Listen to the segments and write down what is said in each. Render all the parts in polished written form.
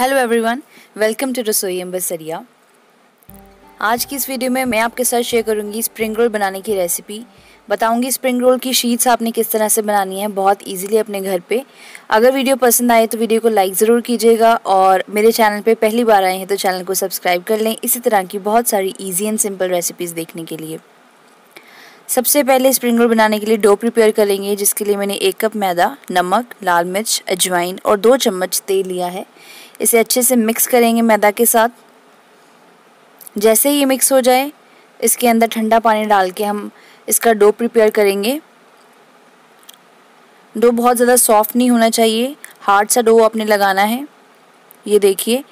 Hello everyone, welcome to रसोई अम्बरसरिया। आज की इस वीडियो में मैं आपके साथ शेयर करूंगी स्प्रिंग रोल बनाने की रेसिपी। बताऊंगी स्प्रिंग रोल की शीट्स आपने किस तरह से बनानी है बहुत इजीली अपने घर पे। अगर वीडियो पसंद आए तो वीडियो को लाइक ज़रूर कीजिएगा और मेरे चैनल पे पहली बार आए हैं तो चैनल को सब्सक्राइब कर लें इसी तरह की बहुत सारी ईजी एंड सिंपल रेसिपीज़ देखने के लिए। सबसे पहले स्प्रिंग रोल बनाने के लिए डो प्रिपेयर करेंगे, जिसके लिए मैंने 1 कप मैदा, नमक, लाल मिर्च, अजवाइन और 2 चम्मच तेल लिया है। इसे अच्छे से मिक्स करेंगे मैदा के साथ। जैसे ही ये मिक्स हो जाए, इसके अंदर ठंडा पानी डाल के हम इसका डो प्रिपेयर करेंगे। डो बहुत ज़्यादा सॉफ्ट नहीं होना चाहिए, हार्ड सा डो आपने लगाना है। ये देखिए,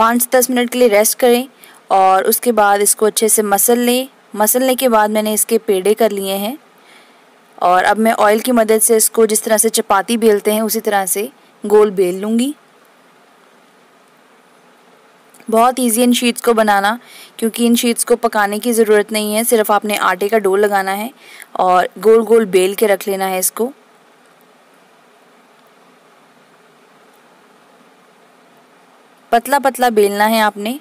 5 से 10 मिनट के लिए रेस्ट करें और उसके बाद इसको अच्छे से मसल लें। मसलने के बाद मैंने इसके पेड़े कर लिए हैं और अब मैं ऑयल की मदद से इसको जिस तरह से चपाती बेलते हैं उसी तरह से गोल बेल लूँगी। बहुत इजी इन शीट्स को बनाना, क्योंकि इन शीट्स को पकाने की ज़रूरत नहीं है, सिर्फ आपने आटे का डो लगाना है और गोल गोल बेल के रख लेना है इसको। पतला पतला बेलना है आपने,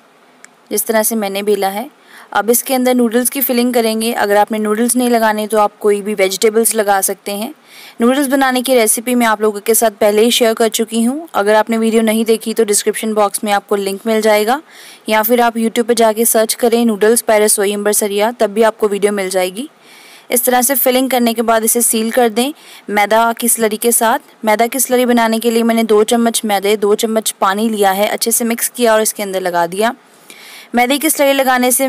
जिस तरह से मैंने बेला है। अब इसके अंदर नूडल्स की फिलिंग करेंगे। अगर आपने नूडल्स नहीं लगाने तो आप कोई भी वेजिटेबल्स लगा सकते हैं। नूडल्स बनाने की रेसिपी मैं आप लोगों के साथ पहले ही शेयर कर चुकी हूँ। अगर आपने वीडियो नहीं देखी तो डिस्क्रिप्शन बॉक्स में आपको लिंक मिल जाएगा, या फिर आप यूट्यूब पर जाके सर्च करें नूडल्स बाय रसोई अम्बरसरिया, तब भी आपको वीडियो मिल जाएगी। इस तरह से फिलिंग करने के बाद इसे सील कर दें मैदा की स्लरी के साथ। मैदा की स्लरी बनाने के लिए मैंने 2 चम्मच मैदे, 2 चम्मच पानी लिया है, अच्छे से मिक्स किया और इसके अंदर लगा दिया। मैदे की स्लरी लगाने से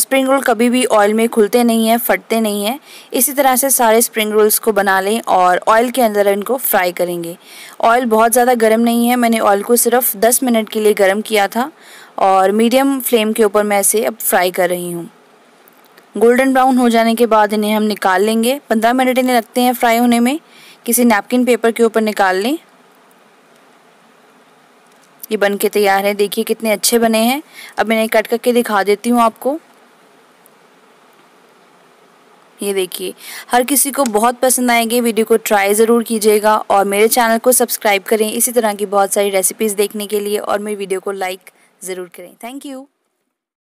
स्प्रिंग रोल कभी भी ऑयल में खुलते नहीं हैं, फटते नहीं हैं। इसी तरह से सारे स्प्रिंग रोल्स को बना लें और ऑयल के अंदर इनको फ्राई करेंगे। ऑयल बहुत ज़्यादा गर्म नहीं है, मैंने ऑयल को सिर्फ 10 मिनट के लिए गर्म किया था और मीडियम फ्लेम के ऊपर मैं इसे अब फ्राई कर रही हूँ। गोल्डन ब्राउन हो जाने के बाद इन्हें हम निकाल लेंगे। 15 मिनट इन्हें लगते हैं फ्राई होने में। किसी नैपकिन पेपर के ऊपर निकाल लें। ये बन के तैयार है, देखिए कितने अच्छे बने हैं। अब मैं कट करके दिखा देती हूँ आपको। ये देखिए, हर किसी को बहुत पसंद आएंगे। वीडियो को ट्राई ज़रूर कीजिएगा और मेरे चैनल को सब्सक्राइब करें इसी तरह की बहुत सारी रेसिपीज़ देखने के लिए, और मेरी वीडियो को लाइक ज़रूर करें। Thank you.